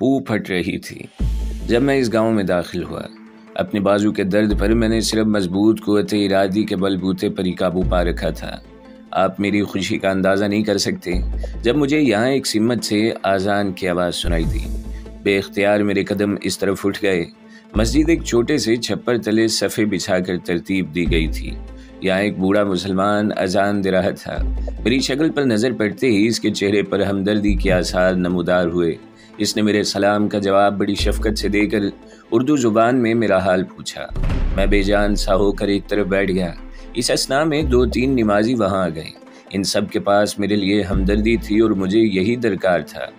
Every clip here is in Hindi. पू फट रही थी। जब मैं इस गांव में दाखिल हुआ, अपने बाजू के दर्द पर मैंने सिर्फ मजबूत कुव्वते इरादी के बलबूते पर ही काबू पा रखा था। आप मेरी खुशी का अंदाज़ा नहीं कर सकते जब मुझे यहाँ एक सिमत से आज़ान की आवाज़ सुनाई दी। बेख्तियार मेरे कदम इस तरफ उठ गए। मस्जिद एक छोटे से छप्पर तले सफ़े बिछाकर तरतीब दी गई थी। यहाँ एक बूढ़ा मुसलमान अजान दे रहा था। मेरी शक्ल पर नज़र पड़ते ही इसके चेहरे पर हमदर्दी के आसार नमूदार हुए। इसने मेरे सलाम का जवाब बड़ी शफकत से देकर उर्दू ज़ुबान में मेरा हाल पूछा। मैं बेजान सा होकर एक तरफ बैठ गया। इस असना में दो तीन नमाजी वहाँ आ गए। इन सब के पास मेरे लिए हमदर्दी थी और मुझे यही दरकार था।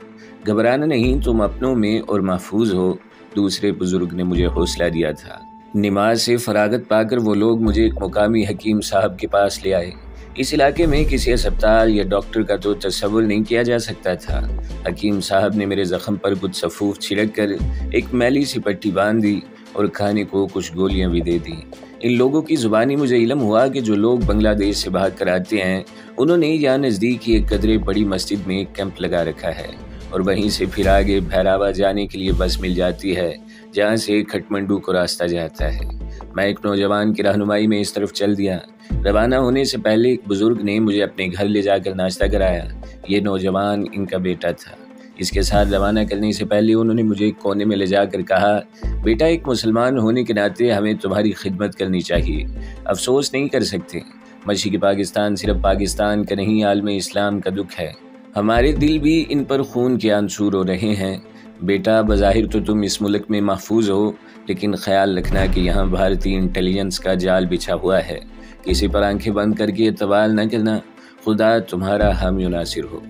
घबराना नहीं, तुम अपनों में और महफूज हो, दूसरे बुज़ुर्ग ने मुझे हौसला दिया था। नमाज से फरागत पाकर वो लोग मुझे एक मुकामी हकीम साहब के पास ले आए। इस इलाके में किसी अस्पताल या डॉक्टर का तो तस्वुर नहीं किया जा सकता था। हकीम साहब ने मेरे ज़ख़म पर कुछ सफ़ूफ छिड़क कर एक मैली सी पट्टी बांध दी और खाने को कुछ गोलियां भी दे दी। इन लोगों की ज़ुबानी मुझे इलम हुआ कि जो लोग बांग्लादेश से भाग कर आते हैं उन्होंने यहाँ नज़दीक ही एक कदरे बड़ी मस्जिद में एक कैंप लगा रखा है और वहीं से फिर आगे भैरावा जाने के लिए बस मिल जाती है, जहाँ से खटमंडू को रास्ता जाता है। मैं एक नौजवान की रहनुमाई में इस तरफ चल दिया। रवाना होने से पहले एक बुज़ुर्ग ने मुझे अपने घर ले जाकर नाश्ता कराया। ये नौजवान इनका बेटा था। इसके साथ रवाना करने से पहले उन्होंने मुझे एक कोने में ले जाकर कहा, बेटा, एक मुसलमान होने के नाते हमें तुम्हारी खिदमत करनी चाहिए। अफसोस नहीं कर सकते। मशरिक़ी पाकिस्तान सिर्फ पाकिस्तान का नहीं, आलमे इस्लाम का दुख है। हमारे दिल भी इन पर खून के आंसूर हो रहे हैं। बेटा, बज़ाहिर तो तुम इस मुल्क में महफूज हो, लेकिन ख्याल रखना कि यहाँ भारतीय इंटेलिजेंस का जाल बिछा हुआ है। किसी पर आंखें बंद करके एतवाल न करना। खुदा तुम्हारा हामी नासिर हो।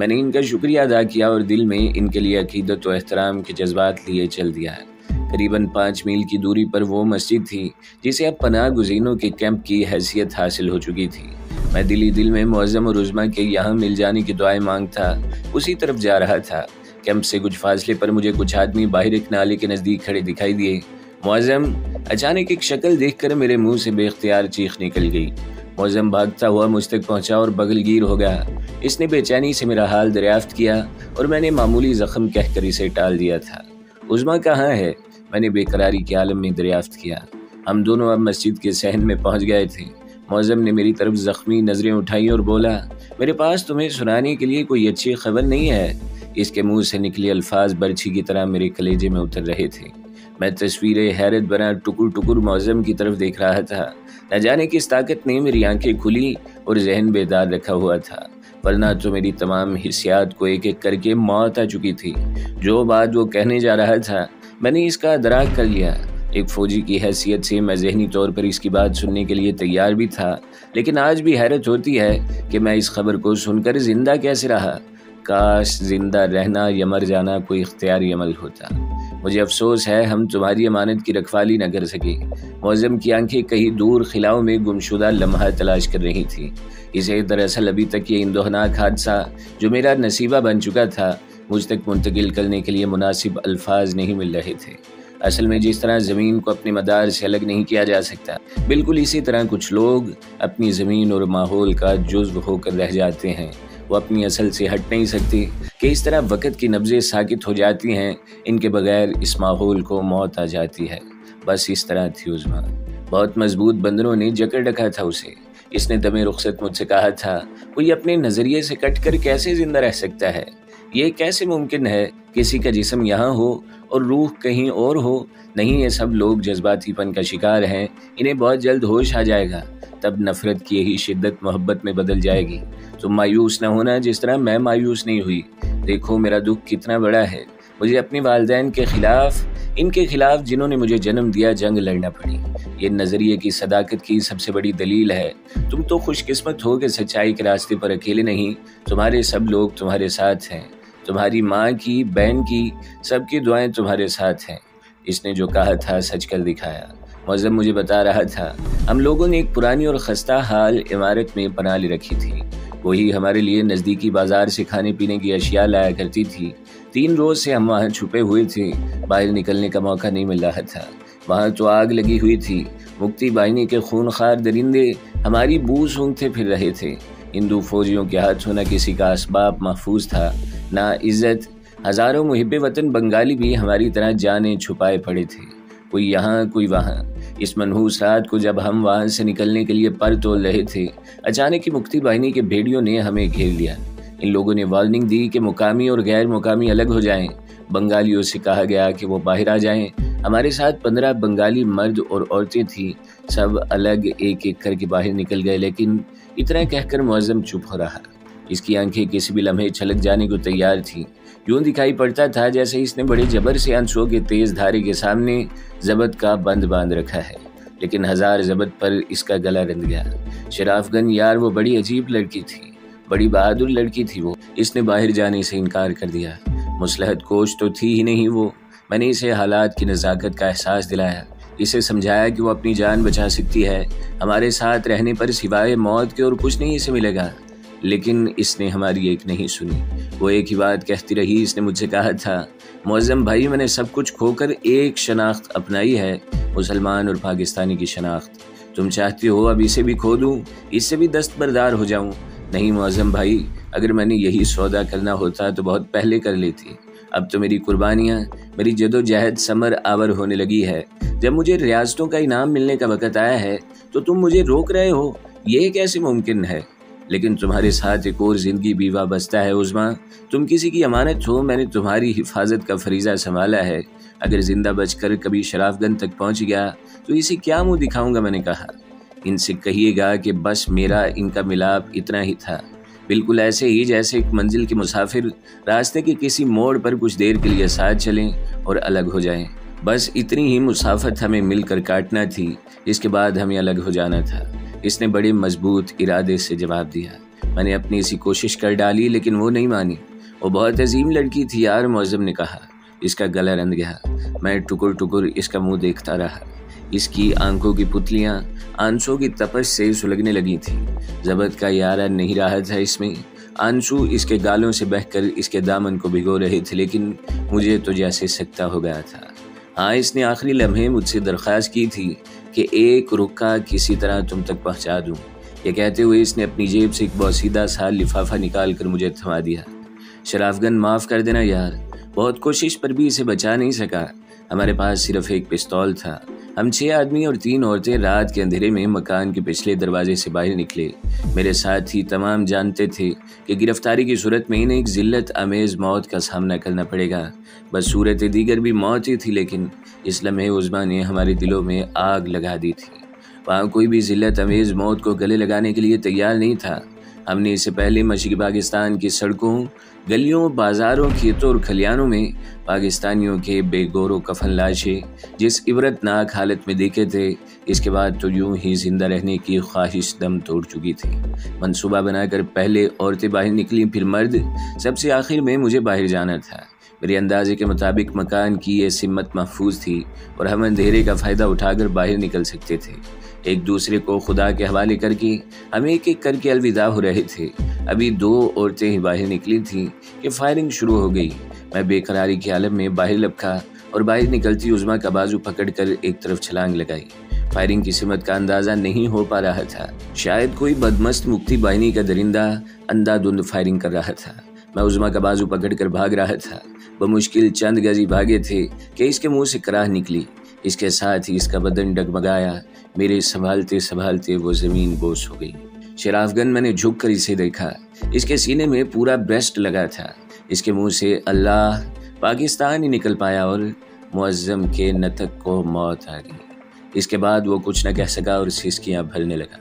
मैंने इनका शुक्रिया अदा किया और दिल में इनके लिए अकीदत और एहतराम के जज्बात लिए चल दिया। करीबन 5 मील की दूरी पर वो मस्जिद थी जिसे अब पनाह गुज़ीनों के कैंप की हैसियत हासिल हो चुकी थी। मैं दिली दिल में मुअज़्ज़म और उज़्मा के यहाँ मिल जाने की दुआएं मांगता उसी तरफ जा रहा था। कैंप से कुछ फासले पर मुझे कुछ आदमी बाहर एक नाले के नज़दीक खड़े दिखाई दिए। मुअज़्ज़म अचानक एक शक्ल देखकर मेरे मुंह से बेख्तियार चीख निकल गई। मुअज़्ज़म भागता हुआ मुझ तक पहुँचा और बगलगीर हो गया। इसने बेचैनी से मेरा हाल दरियाफ्त किया और मैंने मामूली ज़ख़म कहकर इसे टाल दिया था। उज़्मा कहाँ है, मैंने बेकरारी के आलम में दरियाफ्त किया। हम दोनों अब मस्जिद के सहन में पहुँच गए थे। मौज़म ने मेरी तरफ ज़ख्मी नज़रें उठाई और बोला, मेरे पास तुम्हें सुनाने के लिए कोई अच्छी खबर नहीं है। इसके मुंह से निकले अल्फाज बर्छी की तरह मेरे कलेजे में उतर रहे थे। मैं तस्वीरें हैरत बना टुकुर टुकुर मौज़म की तरफ देख रहा था। न जाने किस ताकत ने मेरी आंखें खुली और जहन बेदार रखा हुआ था, वरना तो मेरी तमाम हिस्सियात को एक एक करके मौत आ चुकी थी। जो बात वो कहने जा रहा था, मैंने इसका अदराक कर लिया। एक फ़ौजी की हैसियत से मैं ज़हनी तौर पर इसकी बात सुनने के लिए तैयार भी था, लेकिन आज भी हैरत होती है कि मैं इस खबर को सुनकर ज़िंदा कैसे रहा। काश ज़िंदा रहना या मर जाना कोई इख्तियारी अमल होता। मुझे अफसोस है हम तुम्हारी अमानत की रखवाली न कर सके। मौज़म की आंखें कहीं दूर खिलाओं में गुमशुदा लम्हा तलाश कर रही थी। इसे दरअसल अभी तक ये इंदोहनाक हादसा जो मेरा नसीबा बन चुका था, मुझ तक मुंतकिल करने के लिए मुनासिब अल्फाज नहीं मिल रहे थे। असल में जिस तरह ज़मीन को अपने मदार से अलग नहीं किया जा सकता, बिल्कुल इसी तरह कुछ लोग अपनी ज़मीन और माहौल का जुज्व होकर रह जाते हैं। वो अपनी असल से हट नहीं सकते कि इस तरह वक़्त की नब्ज़ें साकित हो जाती हैं। इनके बगैर इस माहौल को मौत आ जाती है। बस इस तरह थी उज़्मा। बहुत मजबूत बंदरों ने जकड़ रखा था उसे। इसने दमे रुख्सत मुझसे कहा था, कोई अपने नज़रिए से कट कर कैसे ज़िंदा रह सकता है? ये कैसे मुमकिन है किसी का जिस्म यहाँ हो और रूह कहीं और हो? नहीं, ये सब लोग जज्बातीपन का शिकार हैं। इन्हें बहुत जल्द होश आ जाएगा, तब नफ़रत की यही शिद्दत मोहब्बत में बदल जाएगी। तुम मायूस न होना जिस तरह मैं मायूस नहीं हुई। देखो मेरा दुख कितना बड़ा है। मुझे अपने वालदैन के ख़िलाफ़, इनके ख़िलाफ़ जिन्होंने मुझे जन्म दिया, जंग लड़ना पड़ी। ये नज़रिए की सदाकत की सबसे बड़ी दलील है। तुम तो खुशकिस्मत हो कि सच्चाई के रास्ते पर अकेले नहीं, तुम्हारे सब लोग तुम्हारे साथ हैं। तुम्हारी माँ की, बहन की, सबकी दुआएं तुम्हारे साथ हैं। इसने जो कहा था सच कर दिखाया। मौज़म मुझे बता रहा था, हम लोगों ने एक पुरानी और खस्ता हाल इमारत में पनाह ले रखी थी। वही हमारे लिए नज़दीकी बाज़ार से खाने पीने की अशिया लाया करती थी। 3 रोज़ से हम वहाँ छुपे हुए थे। बाहर निकलने का मौका नहीं मिल रहा था। वहाँ तो आग लगी हुई थी। मुक्ति वाहिनी के खूनखार दरिंदे हमारी बू सूंघते फिर रहे थे। हिंदू फौजियों के हाथों न किसी का असबाब महफूज था, ना इज़्ज़त। हज़ारों मुहिब्बे वतन बंगाली भी हमारी तरह जाने छुपाए पड़े थे, कोई यहाँ कोई वहाँ। इस मनहूस रात को जब हम वहाँ से निकलने के लिए पर तोड़ रहे थे, अचानक ही मुक्ति वाहिनी के भेड़ियों ने हमें घेर लिया। इन लोगों ने वार्निंग दी कि मुकामी और गैर मुकामी अलग हो जाएं। बंगालियों से कहा गया कि वो बाहर आ जाएं। हमारे साथ 15 बंगाली मर्द और औरतें थीं, सब अलग एक एक करके बाहर निकल गए, लेकिन इतना कहकर मुअज़्ज़म चुप हो रहा। इसकी आंखें किसी भी लम्हे छलक जाने को तैयार थीं। यूँ दिखाई पड़ता था जैसे इसने बड़े जबर से आंसुओं के तेज़ धारे के सामने ज़बत का बंद बांध रखा है, लेकिन हज़ार ज़बत पर इसका गला रंध गया। शराफगन यार वो बड़ी अजीब लड़की थी, बड़ी बहादुर लड़की थी वो। इसने बाहर जाने से इनकार कर दिया। मुसलहत कोश तो थी ही नहीं वो। मैंने इसे हालात की नज़ाकत का एहसास दिलाया, इसे समझाया कि वो अपनी जान बचा सकती है। हमारे साथ रहने पर सिवाय मौत के और कुछ नहीं इसे मिलेगा। लेकिन इसने हमारी एक नहीं सुनी, वो एक ही बात कहती रही। इसने मुझसे कहा था, मुअज़्ज़म भाई, मैंने सब कुछ खोकर एक शनाख्त अपनाई है, मुसलमान और पाकिस्तानी की शनाख्त। तुम चाहती हो अब इसे भी खो दूँ, इससे भी दस्तबरदार हो जाऊँ? नहीं मुअज़्ज़म भाई, अगर मैंने यही सौदा करना होता तो बहुत पहले कर लेती। अब तो मेरी कुर्बानियाँ, मेरी जदोजहद समर आवर होने लगी है। जब मुझे रियासतों का इनाम मिलने का वक़्त आया है तो तुम मुझे रोक रहे हो, यह कैसे मुमकिन है? लेकिन तुम्हारे साथ एक और ज़िंदगी भी वाबस्ता है उज़्मा। तुम किसी की अमानत हो, मैंने तुम्हारी हिफाजत का फरीज़ा संभाला है। अगर ज़िंदा बचकर कभी शराफगन तक पहुँच गया तो इसे क्या मुँह दिखाऊँगा? मैंने कहा, इनसे कहिएगा कि बस मेरा इनका मिलाप इतना ही था। बिल्कुल ऐसे ही जैसे एक मंजिल के मुसाफिर रास्ते के किसी मोड़ पर कुछ देर के लिए साथ चलें और अलग हो जाएं। बस इतनी ही मुसाफत हमें मिलकर काटना थी, इसके बाद हमें अलग हो जाना था। इसने बड़े मजबूत इरादे से जवाब दिया। मैंने अपनी इसी कोशिश कर डाली, लेकिन वो नहीं मानी। वो बहुत अजीम लड़की थी यार, मुअज़्ज़म ने कहा। इसका गला रंध गया। मैं टुकुर टुकुर इसका मुँह देखता रहा। इसकी आंखों की पुतलियाँ आंसुओं की तपश से सुलगने लगी थी। ज़बत का यारा नहीं रहा था इसमें। आंसू इसके गालों से बहकर इसके दामन को भिगो रहे थे, लेकिन मुझे तो जैसे सकता हो गया था। हाँ, इसने आखिरी लम्हे मुझसे दरख्वास्त की थी कि एक रुका किसी तरह तुम तक पहुँचा दूँ। यह कहते हुए इसने अपनी जेब से एक बौसीदा सा लिफाफा निकाल कर मुझे थमा दिया। शराफगन माफ़ कर देना यार, बहुत कोशिश पर भी इसे बचा नहीं सका। हमारे पास सिर्फ एक पिस्तौल था। हम 6 आदमी और 3 औरतें रात के अंधेरे में मकान के पिछले दरवाजे से बाहर निकले। मेरे साथ ही तमाम जानते थे कि गिरफ्तारी की सूरत में इन्हें एक ज़िल्लत आमेज़ मौत का सामना करना पड़ेगा। बस सूरत दीगर भी मौत ही थी, लेकिन इस लम्हे उज़्मा ने हमारे दिलों में आग लगा दी थी। वहाँ कोई भी ज़िल्लत आमेज़ मौत को गले लगाने के लिए तैयार नहीं था। हमने इससे पहले मशरक़ी पाकिस्तान की सड़कों, गलियों, बाज़ारों, खेतों और खलिहानों में पाकिस्तानियों के बेगौर कफन लाशें जिस इबरतनाक हालत में देखे थे, इसके बाद तो यूँ ही ज़िंदा रहने की ख्वाहिश दम तोड़ चुकी थी। मनसूबा बनाकर पहले औरतें बाहर निकली, फिर मर्द, सबसे आखिर में मुझे बाहर जाना था। मेरे अंदाजे के मुताबिक मकान की ये सिमत महफूज थी और हम अंधेरे का फ़ायदा उठाकर बाहर निकल सकते थे। एक दूसरे को खुदा के हवाले करके हम एक एक करके अलविदा हो रहे थे। अभी 2 औरतें ही बाहर निकली थीं कि फायरिंग शुरू हो गई। मैं बेकरारी के आलम में बाहर लपका और बाहर निकलती उज़्मा का बाजू पकड़कर एक तरफ छलांग लगाई। फायरिंग की सिमत का अंदाज़ा नहीं हो पा रहा था। शायद कोई बदमस्त मुक्ति वाहिनी का दरिंदा अंधाधुंध फायरिंग कर रहा था। मैं उज़्मा का बाजू पकड़कर भाग रहा था। बमुश्किल चंद गज़ ही भागे थे कि इसके मुँह से कराह निकली। इसके साथ ही इसका बदन डगमगाया। मेरे संभालते संभालते वो ज़मीन बोस हो गई। शराफगन, मैंने झुक कर इसे देखा। इसके सीने में पूरा ब्रेस्ट लगा था। इसके मुंह से अल्लाह, पाकिस्तान ही निकल पाया और मुअज़्ज़म के नतक को मौत आ गई। इसके बाद वो कुछ न कह सका और सिसकियाँ भरने लगा।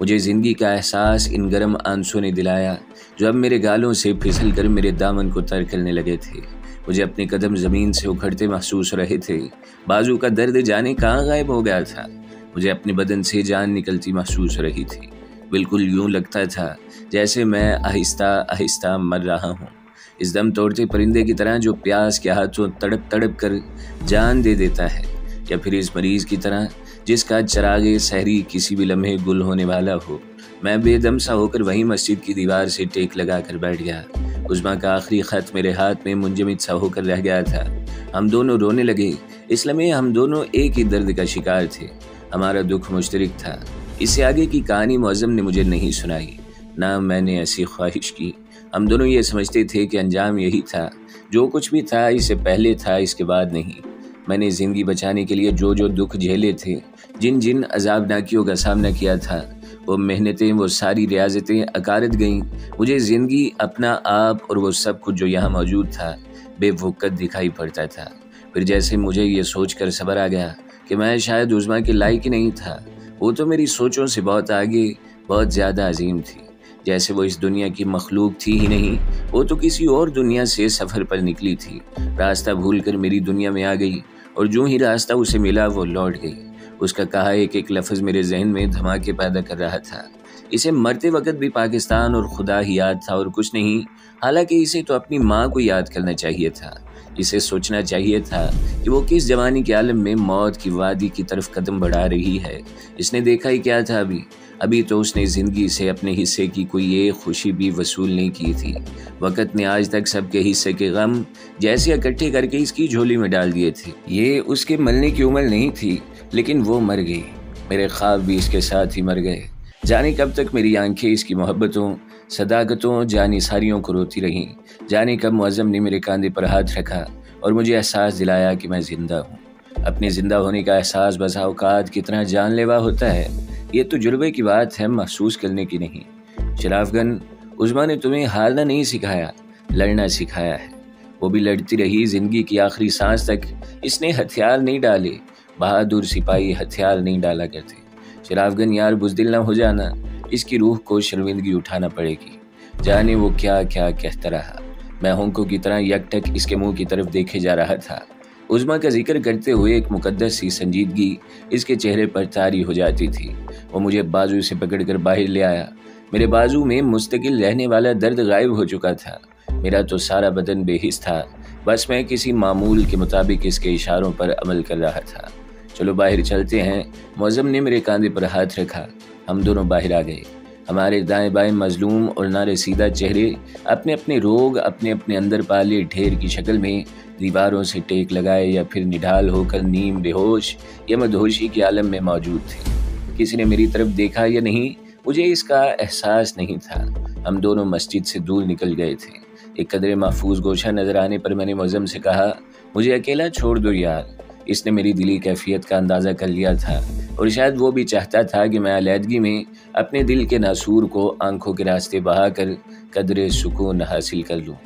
मुझे ज़िंदगी का एहसास इन गर्म आंसुओं ने दिलाया जो अब मेरे गालों से फिसल कर मेरे दामन को तर करने लगे थे। मुझे अपने कदम ज़मीन से उखड़ते महसूस रहे थे। बाजू का दर्द जाने कहाँ गायब हो गया था। मुझे अपने बदन से जान निकलती महसूस रही थी। बिल्कुल यूँ लगता था जैसे मैं आहिस्ता आहिस्ता मर रहा हूँ। इस दम तोड़ते परिंदे की तरह जो प्यास के हाथों तड़प तड़प कर जान दे देता है, या फिर इस मरीज़ की तरह जिसका चरागे सहरी किसी भी लम्हे गुल होने वाला हो। मैं बेदम सा होकर वहीं मस्जिद की दीवार से टेक लगा कर बैठ गया। उज़्मा का आखिरी ख़त मेरे हाथ में मुंजमद सा होकर रह गया था। हम दोनों रोने लगे। इस लम्हे हम दोनों एक ही दर्द का शिकार थे। हमारा दुख मुश्तरक था। इससे आगे की कहानी मुअज़्ज़म ने मुझे नहीं सुनाई, ना मैंने ऐसी ख्वाहिश की। हम दोनों ये समझते थे कि अंजाम यही था जो कुछ भी था इससे पहले था, इसके बाद नहीं। मैंने ज़िंदगी बचाने के लिए जो जो दुख झेले थे, जिन जिन अजाबनाकियों का सामना किया था, वो मेहनतें, वो सारी रियाजतें अकारत गईं। मुझे ज़िंदगी, अपना आप और वो सब कुछ जो यहाँ मौजूद था बेवकूफ़ दिखाई पड़ता था। फिर जैसे मुझे ये सोच कर सब्र आ गया कि मैं शायद उज़्मा के लायक ही नहीं था, वो तो मेरी सोचों से बहुत आगे, बहुत ज़्यादा अजीम थी। जैसे वो इस दुनिया की मखलूक थी ही नहीं, वो तो किसी और दुनिया से सफ़र पर निकली थी। रास्ता भूल कर मेरी दुनिया में आ गई और जो ही रास्ता उसे मिला वो लौट गई। उसका कहा एक एक लफ्ज़ मेरे जहन में धमाके पैदा कर रहा था। इसे मरते वक्त भी पाकिस्तान और खुदा ही याद था और कुछ नहीं। हालांकि इसे तो अपनी माँ को याद करना चाहिए था। इसे सोचना चाहिए था कि वो किस जवानी के आलम में मौत की वादी की तरफ कदम बढ़ा रही है। इसने देखा ही क्या था अभी अभी तो उसने ज़िंदगी से अपने हिस्से की कोई ये खुशी भी वसूल नहीं की थी। वक़्त ने आज तक सबके हिस्से के गम जैसे इकट्ठे करके इसकी झोली में डाल दिए थे। ये उसके मरने की उम्र नहीं थी, लेकिन वो मर गई। मेरे ख्वाब भी इसके साथ ही मर गए। जाने कब तक मेरी आंखें इसकी मोहब्बतों, सदाकतों, जानिसारियों को रोती रहीं। जाने कब मुअज़्ज़म ने मेरे कांधे पर हाथ रखा और मुझे एहसास दिलाया कि मैं ज़िंदा हूँ। अपने ज़िंदा होने का एहसास बसा औकात कितना जानलेवा होता है, ये तो तजुर्बे की बात है, महसूस करने की नहीं। शराफगन, उज़्मा ने तुम्हें हारना नहीं सिखाया, लड़ना सिखाया है। वो भी लड़ती रही ज़िंदगी की आखिरी सांस तक। इसने हथियार नहीं डाले, बहादुर सिपाही हथियार नहीं डाला करते। शराफगन यार, बुज़दिल ना हो जाना। इसकी रूह को शर्मिंदगी उठाना पड़ेगी। जाने वो क्या क्या कहता रहा। मैं होंकों की तरह यकटक इसके मुँह की तरफ देखे जा रहा था। उज़्मा का जिक्र करते हुए एक मुकद्दस सी संजीदगी इसके चेहरे पर तारी हो जाती थी। वो मुझे बाजू से पकड़कर बाहर ले आया। मेरे बाजू में मुस्तकिल रहने वाला दर्द गायब हो चुका था। मेरा तो सारा बदन बेहिस था, बस मैं किसी मामूल के मुताबिक इसके इशारों पर अमल कर रहा था। चलो बाहर चलते हैं, मुअज़्ज़म ने मेरे कांधे पर हाथ रखा। हम दोनों बाहर आ गए। हमारे दाएं बाएं मजलूम और नारसीदा चेहरे अपने अपने रोग, अपने अपने अंदर पाले ढेर की शक्ल में दीवारों से टेक लगाए या फिर निढाल होकर नीम बेहोश या मदहोशी के आलम में मौजूद थे। किसी ने मेरी तरफ देखा या नहीं, मुझे इसका एहसास नहीं था। हम दोनों मस्जिद से दूर निकल गए थे। एक कदरे महफूज गोशा नज़र आने पर मैंने मुअज़्ज़म से कहा, मुझे अकेला छोड़ दो यार। इसने मेरी दिली कैफियत का अंदाज़ा कर लिया था और शायद वो भी चाहता था कि मैं आलैदगी में अपने दिल के नासूर को आंखों के रास्ते बहा कर कदरे सुकून हासिल कर लूँ।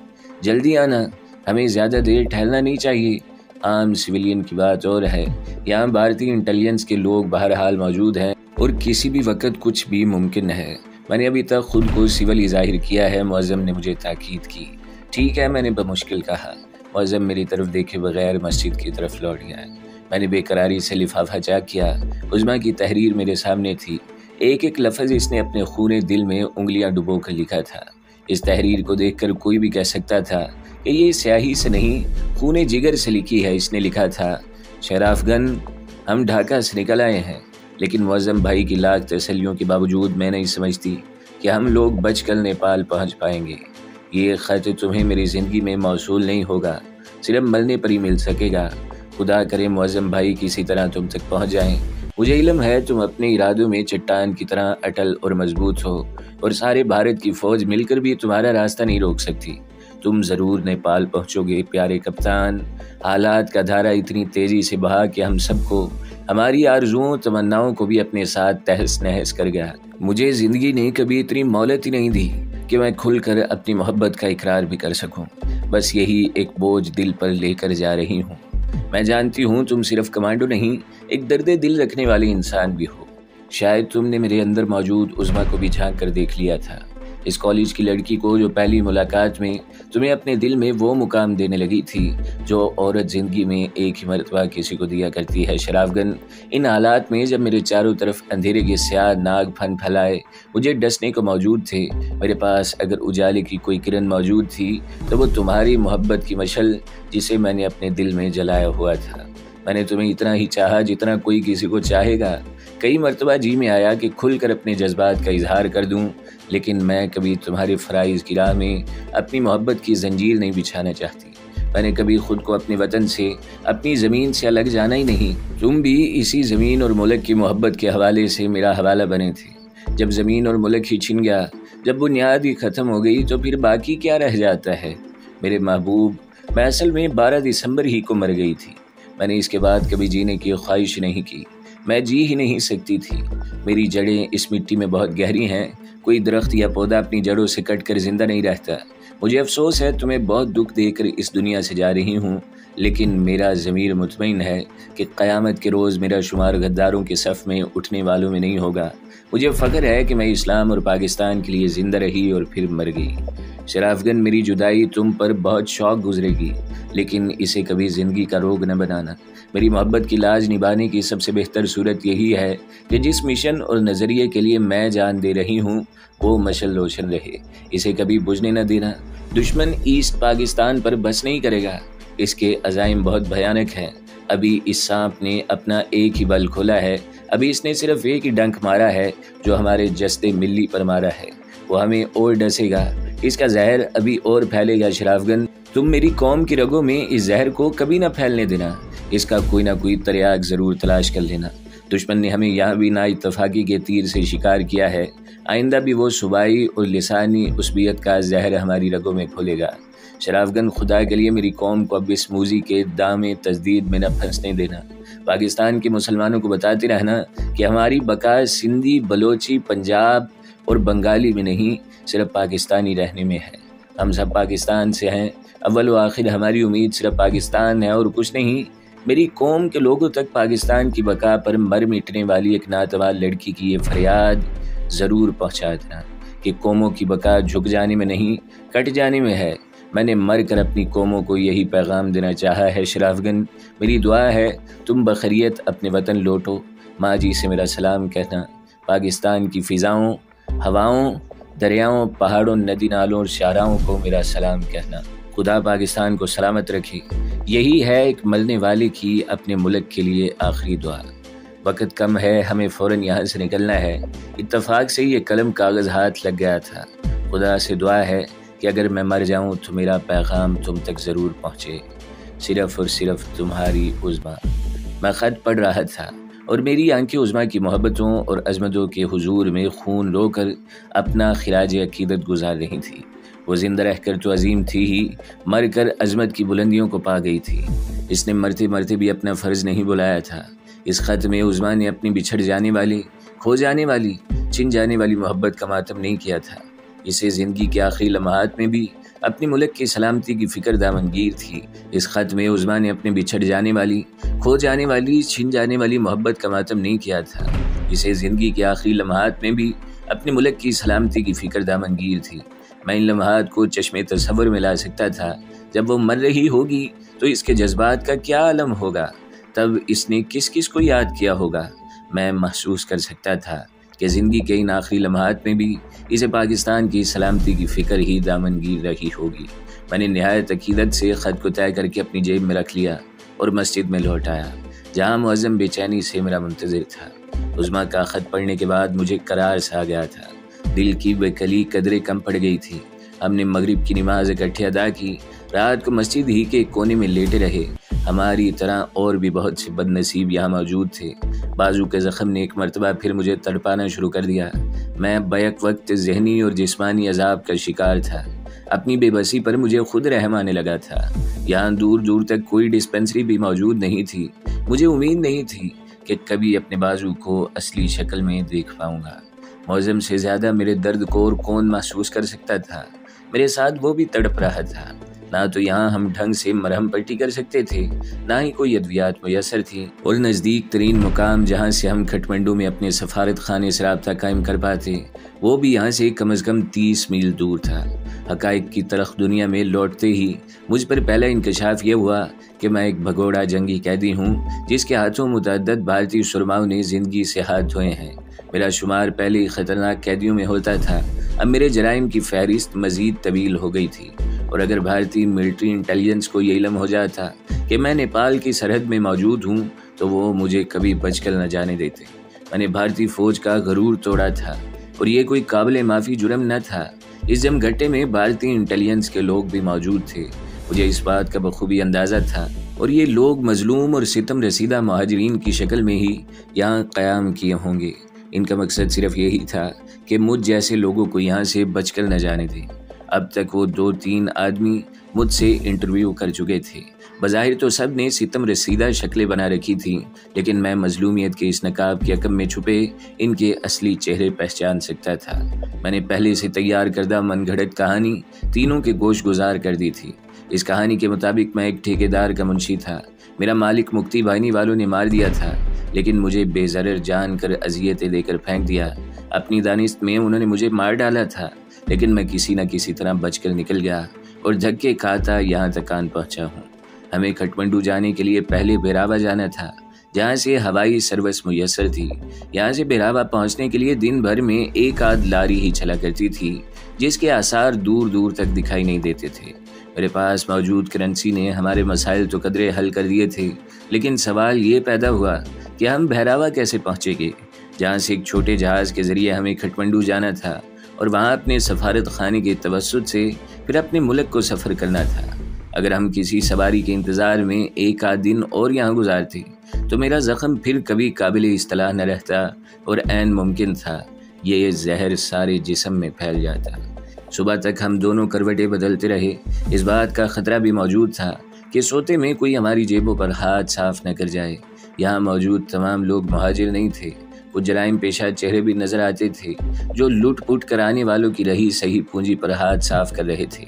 जल्दी आना, हमें ज़्यादा देर ठहरना नहीं चाहिए। आम सिविलियन की बात और है, यहाँ भारतीय इंटेलिजेंस के लोग बहरहाल मौजूद हैं और किसी भी वक्त कुछ भी मुमकिन है। मैंने अभी तक ख़ुद को सिविल ही जाहिर किया है। मुअज़्ज़म ने मुझे ताकीद की। ठीक है, मैंने बमुश्किल कहा। मुअज़्ज़म मेरी तरफ देखे बगैर मस्जिद की तरफ लौट गया। मैंने बेकरारी से लिफाफा चेक किया। उज़्मा की तहरीर मेरे सामने थी। एक एक लफ्ज़ इसने अपने खूने दिल में उंगलियां डुबो कर लिखा था। इस तहरीर को देखकर कोई भी कह सकता था कि ये स्याही से नहीं, खूने जिगर से लिखी है। इसने लिखा था, शराफगन, हम ढाका से निकल आए हैं, लेकिन मुअज़्ज़म भाई की लाख तसल्लियों के बावजूद मैं नहीं समझती कि हम लोग बच कर नेपाल पहुँच पाएंगे। ये ख़त तुम्हें मेरी ज़िंदगी में मौसूल नहीं होगा, सिर्फ मरने पर ही मिल सकेगा। खुदा करे मुअज़्ज़म भाई किसी तरह तुम तक पहुँच जाएं। मुझे इल्म है तुम अपने इरादों में चट्टान की तरह अटल और मजबूत हो और सारे भारत की फ़ौज मिलकर भी तुम्हारा रास्ता नहीं रोक सकती। तुम ज़रूर नेपाल पहुँचोगे प्यारे कप्तान। हालात का धारा इतनी तेज़ी से बहा कि हम सबको, हमारी आरजुओं, तमन्नाओं को भी अपने साथ तहस नहस कर गया। मुझे ज़िंदगी ने कभी इतनी मोहलत ही नहीं दी कि मैं खुलकर अपनी मोहब्बत का इकरार भी कर सकूं। बस यही एक बोझ दिल पर लेकर जा रही हूं। मैं जानती हूं तुम सिर्फ कमांडो नहीं, एक दर्दे दिल रखने वाले इंसान भी हो। शायद तुमने मेरे अंदर मौजूद उज़्मा को भी झांक कर देख लिया था। इस कॉलेज की लड़की को जो पहली मुलाकात में तुम्हें अपने दिल में वो मुकाम देने लगी थी जो औरत ज़िंदगी में एक ही मरतबा किसी को दिया करती है। शराफगन, इन हालात में जब मेरे चारों तरफ अंधेरे के स्याह नाग फन फैलाए मुझे डसने को मौजूद थे, मेरे पास अगर उजाले की कोई किरण मौजूद थी तो वो तुम्हारी मोहब्बत की मशल जिसे मैंने अपने दिल में जलाया हुआ था। मैंने तुम्हें इतना ही चाहा जितना कोई किसी को चाहेगा। कई मरतबा जी में आया कि खुलकर अपने जज्बात का इजहार कर दूं, लेकिन मैं कभी तुम्हारे फ़राइज़ की राह में अपनी मोहब्बत की जंजीर नहीं बिछाना चाहती। मैंने कभी ख़ुद को अपने वतन से, अपनी ज़मीन से अलग जाना ही नहीं। तुम भी इसी ज़मीन और मुल्क की मोहब्बत के हवाले से मेरा हवाला बने थे। जब ज़मीन और मुल्क ही छिन गया, जब बुनियाद ही ख़त्म हो गई, तो फिर बाकी क्या रह जाता है? मेरे महबूब, मैं असल में 12 दिसंबर ही को मर गई थी। मैंने इसके बाद कभी जीने की ख्वाहिश नहीं की। मैं जी ही नहीं सकती थी। मेरी जड़ें इस मिट्टी में बहुत गहरी हैं। कोई दरख्त या पौधा अपनी जड़ों से कट कर ज़िंदा नहीं रहता। मुझे अफसोस है तुम्हें बहुत दुख देकर इस दुनिया से जा रही हूँ, लेकिन मेरा ज़मीर मुतमईन है कि क़यामत के रोज़ मेरा शुमार गद्दारों के सफ़ में उठने वालों में नहीं होगा। मुझे फ़ख्र है कि मैं इस्लाम और पाकिस्तान के लिए ज़िंदा रही और फिर मर गई। शराफगन, मेरी जुदाई तुम पर बहुत शौक गुजरेगी, लेकिन इसे कभी ज़िंदगी का रोग न बनाना। मेरी मोहब्बत की लाज निभाने की सबसे बेहतर सूरत यही है कि जिस मिशन और नज़रिए के लिए मैं जान दे रही हूँ वो मशल रोशन रहे। इसे कभी बुझने न देना। दुश्मन ईस्ट पाकिस्तान पर बस नहीं करेगा। इसके अज़ाइम बहुत भयानक हैं। अभी इस सांप ने अपना एक ही बल खोला है। अभी इसने सिर्फ एक ही डंक मारा है जो हमारे जस्ते मिली पर मारा है। वो हमें और डसेगा। इसका जहर अभी और फैलेगा। शराफगन, तुम मेरी कौम की रगों में इस जहर को कभी ना फैलने देना। इसका कोई ना कोई तरियाक ज़रूर तलाश कर लेना। दुश्मन ने हमें यहाँ भी नाइतफाक़ी के तीर से शिकार किया है। आइंदा भी वो सुबाई और लिसानी उसबियत का जहर हमारी रगों में खोलेगा। शराफगन, खुदा के लिए मेरी कौम को अब इस मूजी के दामे तस्दीद में न फंसने देना। पाकिस्तान के मुसलमानों को बताते रहना कि हमारी बका सिंधी, बलोची, पंजाब और बंगाली में नहीं, सिर्फ पाकिस्तानी रहने में है। हम सब पाकिस्तान से हैं। अव्वल व आखिर हमारी उम्मीद सिर्फ पाकिस्तान है और कुछ नहीं। मेरी कौम के लोगों तक पाकिस्तान की बका पर मर मिटने वाली एक नातवार लड़की की ये फरियाद ज़रूर पहुँचा देना कि कौमों की बका झुक जाने में नहीं, कट जाने में है। मैंने मर कर अपनी कौमों को यही पैगाम देना चाहा है। शराफगन, मेरी दुआ है तुम बखैरियत अपने वतन लौटो। माँ जी से मेरा सलाम कहना। पाकिस्तान की फ़िज़ाओं, हवाओं, दरियाओं, पहाड़ों, नदी नालों और शाहराओं को मेरा सलाम कहना। खुदा पाकिस्तान को सलामत रखे। यही है एक मरने वाले की अपने मुल्क के लिए आखिरी दुआ। वक़्त कम है, हमें फ़ौरन यहाँ से निकलना है। इत्तफाक से ये कलम कागज़ हाथ लग गया था। खुदा से दुआ है कि अगर मैं मर जाऊं तो मेरा पैगाम तुम तक ज़रूर पहुंचे। सिर्फ़ और सिर्फ तुम्हारी उज़्मा। मैं ख़त पढ़ रहा था और मेरी आंखें उज़्मा की मोहब्बतों और अजमतों के हुजूर में खून रोकर अपना खिराज अकीदत गुजार रही थी। वो ज़िंदा रहकर तो अजीम थी ही, मर कर अजमत की बुलंदियों को पा गई थी। इसने मरते मरते भी अपना फ़र्ज़ नहीं बुलाया था। इस ख़त में उज़्मा ने अपनी बिछड़ जाने वाली, खो जाने वाली, छिन जाने वाली मोहब्बत का मातम नहीं किया था। इसे ज़िंदगी के आखिरी लम्हात में भी अपने मुल्क की सलामती की फ़िक्र दामनगीर थी। इस ख़त में उज़्मा ने अपने बिछड़ जाने वाली, खो जाने वाली, छिन जाने वाली मोहब्बत का मातम नहीं किया था। इसे ज़िंदगी के आखिरी लम्हात में भी अपने मुल्क की सलामती की फ़िक्र दामनगीर थी। मैं इन लम्हात को चश्मे तसव्वुर में ला सकता था। जब वो मर रही होगी तो इसके जज्बात का क्या आलम होगा। तब इसने किस किस को याद किया होगा। मैं महसूस कर सकता था कि ज़िंदगी के इन आखिरी लम्हात में भी इसे पाकिस्तान की सलामती की फ़िक्र ही दामनगीर रही होगी। मैंने नहायत अकीदत से ख़त को तय करके अपनी जेब में रख लिया और मस्जिद में लौट आया, जहाँ मुअज़्ज़िम बेचैनी से मेरा मुंतज़िर था। उज़्मा का ख़त पढ़ने के बाद मुझे करार सा गया था। दिल की बेकली कदरें कम पड़ गई थी। हमने मगरिब की नमाज इकट्ठे अदा की। रात को मस्जिद ही के एक कोने में लेटे रहे। हमारी तरह और भी बहुत से बदनसीब यहाँ मौजूद थे। बाजू के ज़ख़म ने एक मरतबा फिर मुझे तड़पाना शुरू कर दिया। मैं बैक वक्त जहनी और जिस्मानी अजाब का शिकार था। अपनी बेबसी पर मुझे खुद रहम आने लगा था। यहाँ दूर दूर तक कोई डिस्पेंसरी भी मौजूद नहीं थी। मुझे उम्मीद नहीं थी कि कभी अपने बाजू को असली शक्ल में देख पाऊँगा। मौज़म से ज़्यादा मेरे दर्द को और कौन महसूस कर सकता था। मेरे साथ वो भी तड़प रहा था। ना तो यहाँ हम ढंग से मरहम पट्टी कर सकते थे, ना ही कोई अद्वियात मैसर थी और नज़दीक तरीन मुकाम जहाँ से हम काठमांडू में अपने सफारत खाने से रब्ता कायम कर पाते वो भी यहाँ से कम अज़ कम 30 मील दूर था। हक़ाइक़ की तरख दुनिया में लौटते ही मुझ पर पहला इंकशाफ ये हुआ कि मैं एक भगोड़ा जंगी कैदी हूँ जिसके हाथों मुतअद्दद भारतीय सुरमाओं ने ज़िंदगी से हाथ धोए हैं। मेरा शुमार पहले ही ख़तरनाक कैदियों में होता था। अब मेरे जराइम की फहरिस्त मज़ीद तवील हो गई थी और अगर भारतीय मिलिट्री इंटेलिजेंस को ये इलम हो जाता कि मैं नेपाल की सरहद में मौजूद हूँ तो वो मुझे कभी बचकर न जाने देते। मैंने भारतीय फ़ौज का गरूर तोड़ा था और ये कोई काबिल माफ़ी जुर्म न था। इस जमघटे में भारतीय इंटेलिजेंस के लोग भी मौजूद थे। मुझे इस बात का बखूबी अंदाज़ा था और ये लोग मजलूम और सितम रसीदा महाजरीन की शक्ल में ही यहाँ क़याम किए होंगे। इनका मकसद सिर्फ यही था कि मुझ जैसे लोगों को यहाँ से बचकर न जाने दें। अब तक वो 2-3 आदमी मुझसे इंटरव्यू कर चुके थे। बज़ाहिर तो सब ने सितम रसीदा शक्लें बना रखी थीं, लेकिन मैं मजलूमियत के इस नकाब के अकम में छुपे इनके असली चेहरे पहचान सकता था। मैंने पहले से तैयार करदा मनगढ़ंत कहानी तीनों के गोश गुजार कर दी थी। इस कहानी के मुताबिक मैं एक ठेकेदार का मुंशी था। मेरा मालिक मुक्ति भाईनी वालों ने मार दिया था, लेकिन मुझे बेजरर जान कर अजियतें देकर फेंक दिया। अपनी दानिस्त में उन्होंने मुझे मार डाला था, लेकिन मैं किसी न किसी तरह बचकर निकल गया और धक्के खाता यहाँ तक कान पहुँचा हूँ। हमें काठमांडू जाने के लिए पहले बेरावा जाना था, जहाँ से हवाई सर्विस मुयसर थी। यहाँ से बेरावा पहुँचने के लिए दिन भर में एक आध लारी ही चला करती थी, जिसके आसार दूर दूर तक दिखाई नहीं देते थे। मेरे पास मौजूद करेंसी ने हमारे मसाइल तो कदरे हल कर दिए थे, लेकिन सवाल ये पैदा हुआ कि हम बेरावा कैसे पहुँचेंगे, जहाँ से एक छोटे जहाज़ के ज़रिए हमें काठमांडू जाना था और वहाँ अपने सफारत खाने के तवस्सुत से फिर अपने मुल्क को सफ़र करना था। अगर हम किसी सवारी के इंतज़ार में एक आध दिन और यहाँ गुजारते तो मेरा ज़ख्म फिर कभी काबिल इस्तलाह न रहता और ऐन मुमकिन था ये जहर सारे जिस्म में फैल जाता। सुबह तक हम दोनों करवटें बदलते रहे। इस बात का ख़तरा भी मौजूद था कि सोते में कोई हमारी जेबों पर हाथ साफ न कर जाए। यहाँ मौजूद तमाम लोग मुहाजिर नहीं थे, कुछ जराइम पेशा चेहरे भी नज़र आते थे जो लूट पुट कराने वालों की रही सही पूंजी पर हाथ साफ कर रहे थे।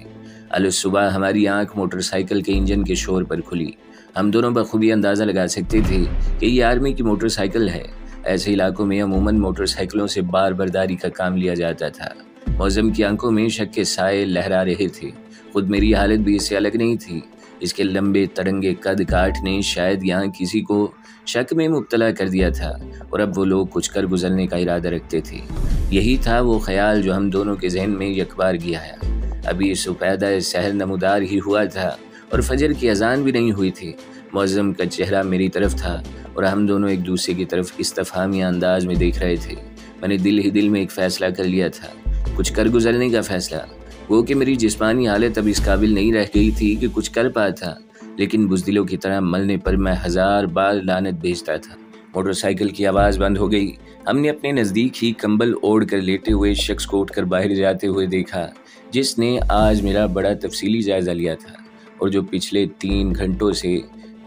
अलसुबह हमारी आंख मोटरसाइकिल के इंजन के शोर पर खुली। हम दोनों बखूबी अंदाज़ा लगा सकते थे कि ये आर्मी की मोटरसाइकिल है। ऐसे इलाकों में अमूमन मोटरसाइकिलों से बार बर्दारी का काम लिया जाता था। मौसम की आंखों में शक के साए लहरा रहे थे। खुद मेरी हालत भी इससे अलग नहीं थी। इसके लंबे तरंगे कद काठ ने शायद यहाँ किसी को शक में मुब्तला कर दिया था और अब वो लोग कुछ कर गुजरने का इरादा रखते थे। यही था वो ख्याल जो हम दोनों के जहन में यकबार गया है। अभी सुपैदा शहर नमदार ही हुआ था और फजर की अजान भी नहीं हुई थी। मौज़म का चेहरा मेरी तरफ था और हम दोनों एक दूसरे की तरफ इस्तफहामिया अंदाज में देख रहे थे। मैंने दिल ही दिल में एक फ़ैसला कर लिया था, कुछ कर गुजरने का फ़ैसला। वो कि मेरी जिस्मानी हालत अब इस काबिल नहीं रह गई थी कि कुछ कर पाता, लेकिन बुज़दिलों की तरह मलने पर मैं हज़ार बार लानत भेजता था। मोटरसाइकिल की आवाज़ बंद हो गई। हमने अपने नज़दीक ही कंबल ओढ़ कर लेटे हुए शख्स को उठकर बाहर जाते हुए देखा, जिसने आज मेरा बड़ा तफसीली जायज़ा लिया था और जो पिछले 3 घंटों से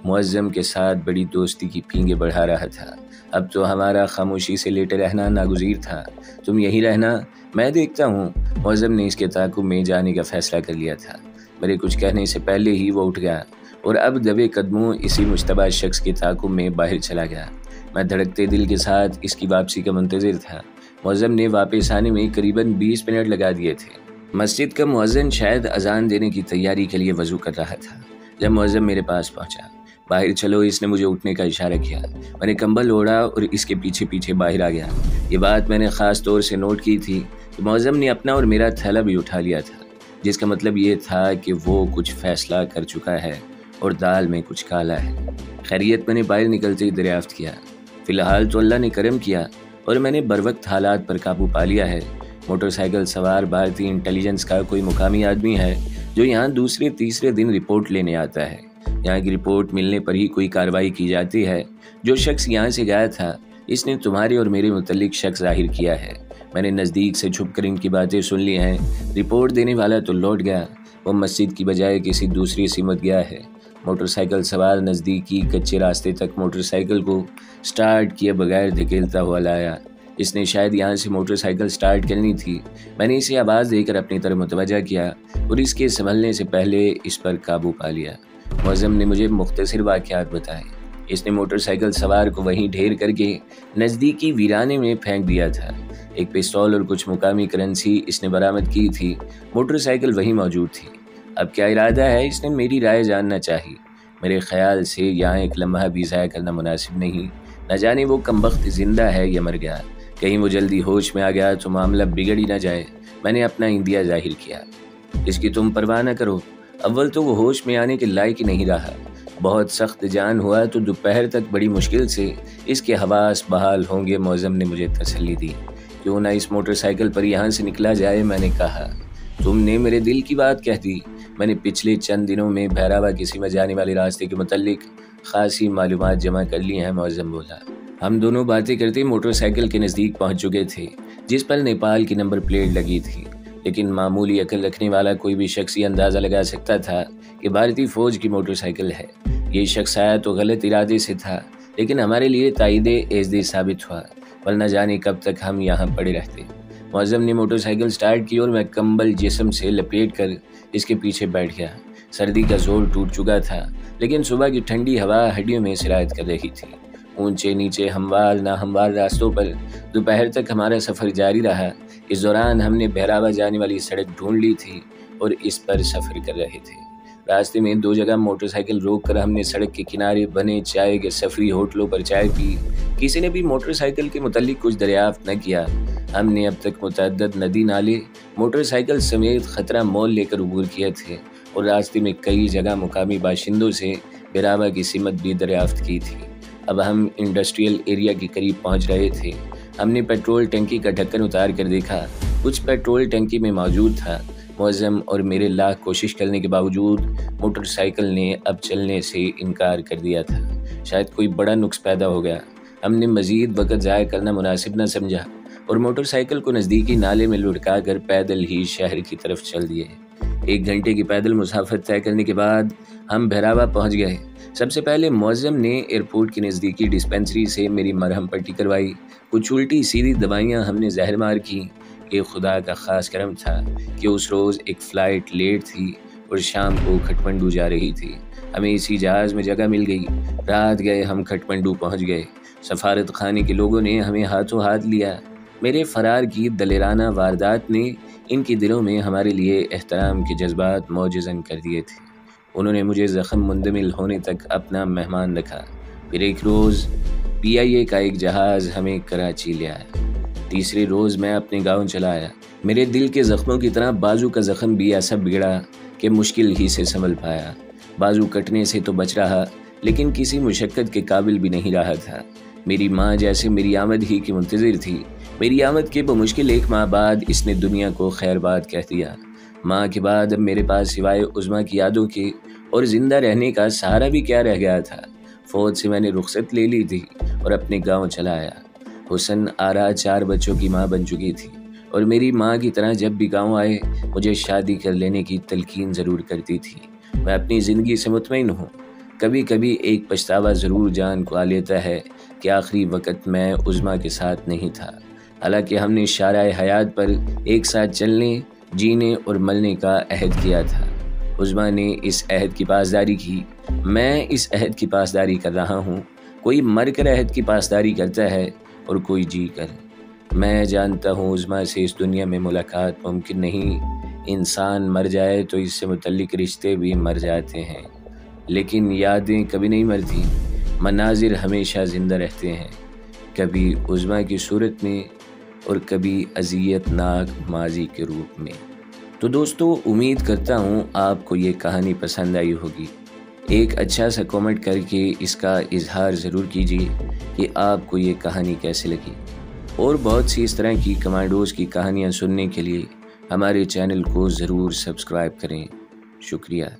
मुअज़्ज़म के साथ बड़ी दोस्ती की पींगे बढ़ा रहा था। अब तो हमारा खामोशी से लेटे रहना नागुज़ीर था। तुम यहीं रहना, मैं देखता हूँ। मुअज़्ज़म ने इसके ताक़ुब में जाने का फ़ैसला कर लिया था। मेरे कुछ कहने से पहले ही वो उठ गया और अब दबे कदमों इसी मुश्तबा शख्स के ताक़ुब में बाहर चला गया। मैं धड़कते दिल के साथ इसकी वापसी का मुंतज़िर था। मुअज़्ज़म ने वापस आने में करीबन 20 मिनट लगा दिए थे। मस्जिद का मुअज़्ज़िन शायद अजान देने की तैयारी के लिए वज़ू कर रहा था जब मुअज़्ज़िम मेरे पास पहुँचा। बाहर चलो, इसने मुझे उठने का इशारा किया। मैंने कंबल ओढ़ा और इसके पीछे पीछे बाहर आ गया। ये बात मैंने ख़ास तौर से नोट की थी कि मुअज़्ज़िम ने अपना और मेरा थैला भी उठा लिया था, जिसका मतलब ये था कि वो कुछ फ़ैसला कर चुका है और दाल में कुछ काला है। खैरियत मैंने बाहर निकलते ही दरियाफ़्त किया। फ़िलहाल तो अल्लाह ने करम किया और मैंने बरवक्त हालात पर काबू पा लिया है। मोटरसाइकिल सवार भारतीय इंटेलिजेंस का कोई मुकामी आदमी है जो यहाँ दूसरे तीसरे दिन रिपोर्ट लेने आता है। यहाँ की रिपोर्ट मिलने पर ही कोई कार्रवाई की जाती है। जो शख्स यहाँ से गया था, इसने तुम्हारे और मेरे मुतल्लिक शक जाहिर किया है। मैंने नज़दीक से छुपकर इनकी बातें सुन ली हैं। रिपोर्ट देने वाला तो लौट गया, वो मस्जिद की बजाय किसी दूसरी सीमत गया है। मोटरसाइकिल सवार नज़दीकी कच्चे रास्ते तक मोटरसाइकिल को स्टार्ट किए बगैर धकेलता हुआ लाया। इसने शायद यहाँ से मोटरसाइकिल स्टार्ट करनी थी। मैंने इसे आवाज़ देकर अपनी तरफ मुतवज्जा किया और इसके संभलने से पहले इस पर काबू पा लिया। मुअज़्ज़िम ने मुझे मुख्तसर वाक़ियात बताए। इसने मोटरसाइकिल सवार को वहीं ढेर करके नज़दीकी वीराने में फेंक दिया था। एक पिस्तौल और कुछ मुकामी करेंसी इसने बरामद की थी। मोटरसाइकिल वहीं मौजूद थी। अब क्या इरादा है, इसने मेरी राय जानना चाहिए। मेरे ख्याल से यहाँ एक लम्हा भी ज़ाया करना मुनासिब नहीं। न जाने वो कमबख्त ज़िंदा है या मर गया। कहीं वो जल्दी होश में आ गया तो मामला बिगड़ ही ना जाए। मैंने अपना इंदिया जाहिर किया। इसकी तुम परवाह न करो। अव्वल तो वो होश में आने के लायक ही नहीं रहा। बहुत सख्त जान हुआ तो दोपहर तक बड़ी मुश्किल से इसके हवास बहाल होंगे। मुअज़्ज़िम ने मुझे तसल्ली दी। क्यों ना इस मोटरसाइकिल पर यहाँ से निकला जाए, मैंने कहा। तुमने मेरे दिल की बात कह दी। मैंने पिछले चंद दिनों में भैरावा किसी में जाने वाले रास्ते के मुतल्लिक खासी मालूमात जमा कर ली हैं, मुअज़्ज़िम बोला। हम दोनों बातें करते मोटरसाइकिल के नज़दीक पहुँच चुके थे, जिस पर नेपाल की नंबर प्लेट लगी थी। लेकिन मामूली अकल रखने वाला कोई भी शख्स ये अंदाज़ा लगा सकता था कि भारतीय फ़ौज की मोटरसाइकिल है। ये शख्स आया तो गलत इरादे से था, लेकिन हमारे लिए ताईदे एजदे साबित हुआ, वरना जाने कब तक हम यहाँ पड़े रहते। मुअज़्ज़म ने मोटरसाइकिल स्टार्ट की और मैं कंबल जिस्म से लपेट कर इसके पीछे बैठ गया। सर्दी का जोर टूट चुका था, लेकिन सुबह की ठंडी हवा हड्डियों में सिरायत कर रही थी। ऊंचे नीचे हमवार ना हमवार रास्तों पर दोपहर तक हमारा सफ़र जारी रहा। इस दौरान हमने बहरावा जाने वाली सड़क ढूंढ ली थी और इस पर सफ़र कर रहे थे। रास्ते में दो जगह मोटरसाइकिल रोक कर हमने सड़क के किनारे बने चाय के सफरी होटलों पर चाय पी। किसी ने भी मोटरसाइकिल के मुतालिक कुछ दरियाफ्त न किया। हमने अब तक मुतअद्दद नदी नाले मोटरसाइकिल समेत ख़तरा मोल लेकर उबूर किए थे और रास्ते में कई जगह मुकामी बाशिंदों से बहरावा की सीमत भी दरियाफ्त की थी। अब हम इंडस्ट्रियल एरिया के करीब पहुंच रहे थे। हमने पेट्रोल टंकी का ढक्कन उतार कर देखा, कुछ पेट्रोल टंकी में मौजूद था। मुअज़्ज़म और मेरे लाख कोशिश करने के बावजूद मोटरसाइकिल ने अब चलने से इनकार कर दिया था। शायद कोई बड़ा नुक्स पैदा हो गया। हमने मज़ीद वक़्त ज़ाया करना मुनासिब न समझा और मोटरसाइकिल को नज़दीकी नाले में लुढ़का कर पैदल ही शहर की तरफ चल दिए। एक घंटे की पैदल मुसाफत तय करने के बाद हम बहरावा पहुंच गए। सबसे पहले मुअज़्ज़म ने एयरपोर्ट की नज़दीकी डिस्पेंसरी से मेरी मरहम पट्टी करवाई। कुछ उल्टी सीधी दवाइयां हमने जहर मार की। ये खुदा का ख़ास करम था कि उस रोज़ एक फ़्लाइट लेट थी और शाम को खटमंडू जा रही थी। हमें इसी जहाज़ में जगह मिल गई। रात गए हम खटमंडू पहुँच गए। सफारत खाने के लोगों ने हमें हाथों हाथ लिया। मेरे फ़रार की दलेराना वारदात ने इनके दिलों में हमारे लिए एहतराम के जज्बात मौजज़न कर दिए थे। उन्होंने मुझे ज़ख़म मुंदमिल होने तक अपना मेहमान रखा। फिर एक रोज़ PIA का एक जहाज़ हमें कराची ले आया। तीसरे रोज़ मैं अपने गांव चला आया। मेरे दिल के ज़ख्मों की तरह बाजू का ज़ख़म भी ऐसा बिगड़ा कि मुश्किल ही से संभल पाया। बाजू कटने से तो बच रहा, लेकिन किसी मुशक्क़त के काबिल भी नहीं रहा था। मेरी माँ जैसे मेरी आमद ही की मुंतज़िर थी। मेरी आमद के बमुश्किल एक माह बाद इसने दुनिया को खैरबाद कह दिया। माँ के बाद अब मेरे पास सिवाय उज़्मा की यादों के और ज़िंदा रहने का सहारा भी क्या रह गया था। फ़ौज से मैंने रुख्सत ले ली थी और अपने गांव चला आया। हुसन आरा 4 बच्चों की माँ बन चुकी थी और मेरी माँ की तरह जब भी गाँव आए मुझे शादी कर लेने की तलकीन ज़रूर करती थी। मैं अपनी ज़िंदगी से मुतमईन हूँ। कभी कभी एक पछतावा ज़रूर जान को आ लेता है कि आखिरी वक्त मैं उज़्मा के साथ नहीं था। हालांकि हमने शाराए हयात पर एक साथ चलने, जीने और मलने का अहद किया था। उज़्मा ने इस अहद की पासदारी की, मैं इस अहद की पासदारी कर रहा हूँ। कोई मर कर अहद की पासदारी करता है और कोई जी कर। मैं जानता हूँ उज़्मा से इस दुनिया में मुलाकात मुमकिन नहीं। इंसान मर जाए तो इससे मुतल्लिक रिश्ते भी मर जाते हैं, लेकिन यादें कभी नहीं मरती। मनाजिर हमेशा ज़िंदा रहते हैं, कभी उज़्मा की सूरत में और कभी अज़ियतनाक माजी के रूप में। तो दोस्तों, उम्मीद करता हूँ आपको ये कहानी पसंद आई होगी। एक अच्छा सा कमेंट करके इसका इजहार ज़रूर कीजिए कि आपको ये कहानी कैसे लगी। और बहुत सी इस तरह की कमांडोज़ की कहानियाँ सुनने के लिए हमारे चैनल को ज़रूर सब्सक्राइब करें। शुक्रिया।